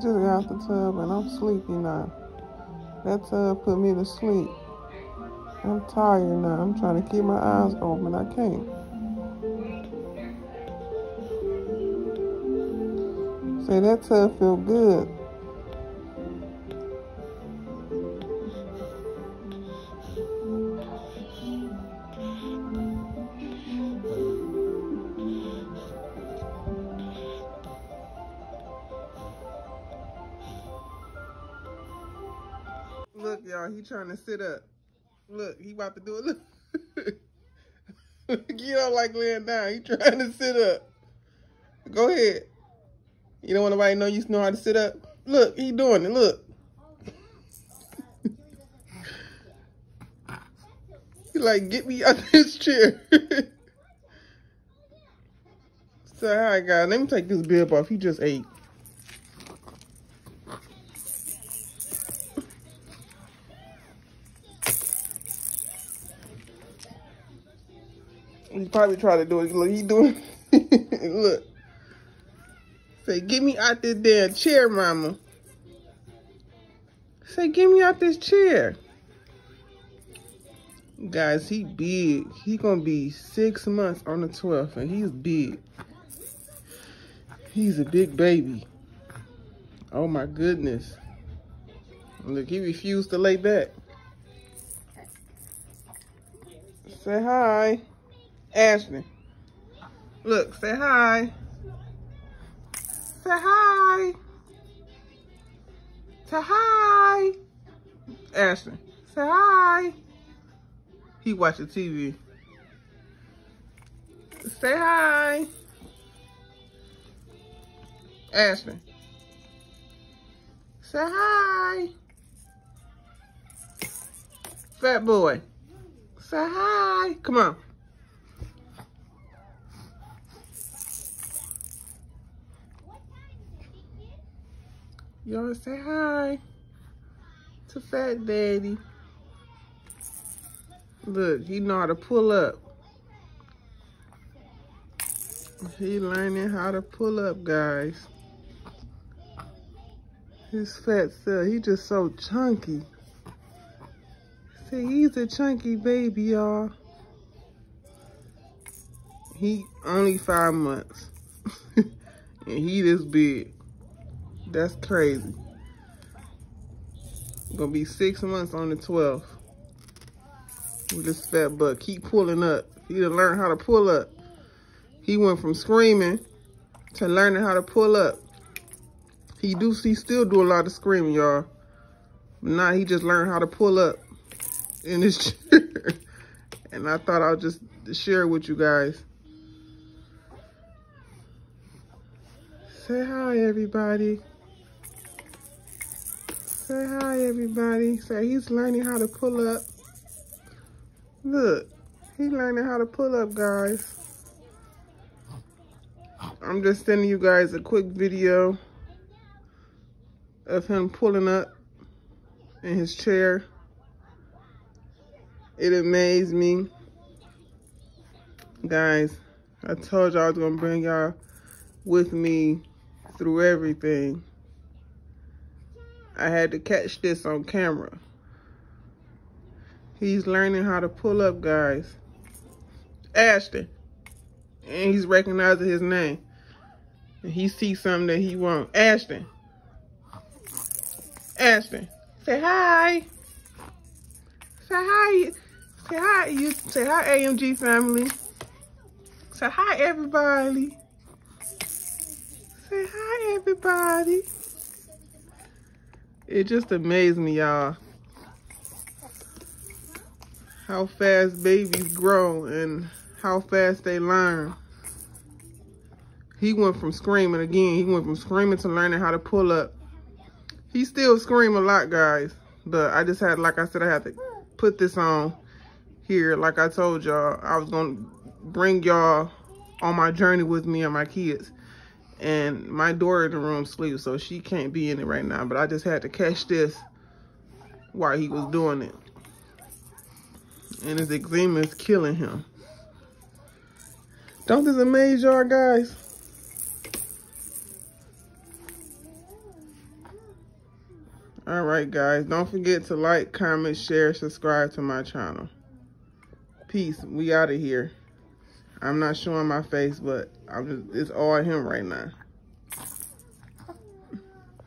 just got out the tub and I'm sleepy now. That tub put me to sleep. I'm tired now. I'm trying to keep my eyes open. I can't. Say that tub feel good. Look, y'all, he trying to sit up. Look, he about to do it. Look, you don't like laying down. He trying to sit up. Go ahead. You don't want nobody to know you know how to sit up? Look, he doing it, look. He like, get me out of this chair. So, all right, guys, let me take this bib off. He just ate. He probably tried to do it. Look, he doing it. Look. Say, get me out this damn chair, mama. Say, get me out this chair. Guys, he big. He gonna be 6 months on the 12th, and he's big. He's a big baby. Oh, my goodness. Look, he refused to lay back. Say hi. Ashton. Look, say hi. Say hi. Say hi. Ashton, say hi. He watching TV. Say hi. Ashton. Say hi. Fat boy. Say hi. Come on. Y'all say hi to Fat Daddy. Look, he know how to pull up. He learning how to pull up, guys. His fat self, he just so chunky. See, he's a chunky baby, y'all. He only 5 months. And he this big. That's crazy. Gonna be 6 months on the 12th. With this fat butt. Keep pulling up. He done learned how to pull up. He went from screaming to learning how to pull up. He still do a lot of screaming, y'all. But now he just learned how to pull up in his chair. And I thought I'll just share it with you guys. Say hi, everybody. Say hi, everybody. Say he's learning how to pull up. Look, he's learning how to pull up, guys. I'm just sending you guys a quick video of him pulling up in his chair. It amazed me. Guys, I told y'all I was going to bring y'all with me through everything. I had to catch this on camera. He's learning how to pull up, guys. Ashton. And he's recognizing his name. And he sees something that he wants. Ashton. Ashton. Say hi. Say hi. Say hi. You say hi, AMG family. Say hi, everybody. Say hi, everybody. It just amazed me, y'all, how fast babies grow and how fast they learn. He went from screaming again. He went from screaming to learning how to pull up. He still scream a lot, guys, but I just had, like I said, I had to put this on here. Like I told y'all, I was going to bring y'all on my journey with me and my kids. And my daughter in the room sleeps, so she can't be in it right now. But I just had to catch this while he was doing it. And his eczema is killing him. Don't this amaze y'all, guys? All right, guys. Don't forget to like, comment, share, subscribe to my channel. Peace. We out of here. I'm not showing my face, but it's all him right now.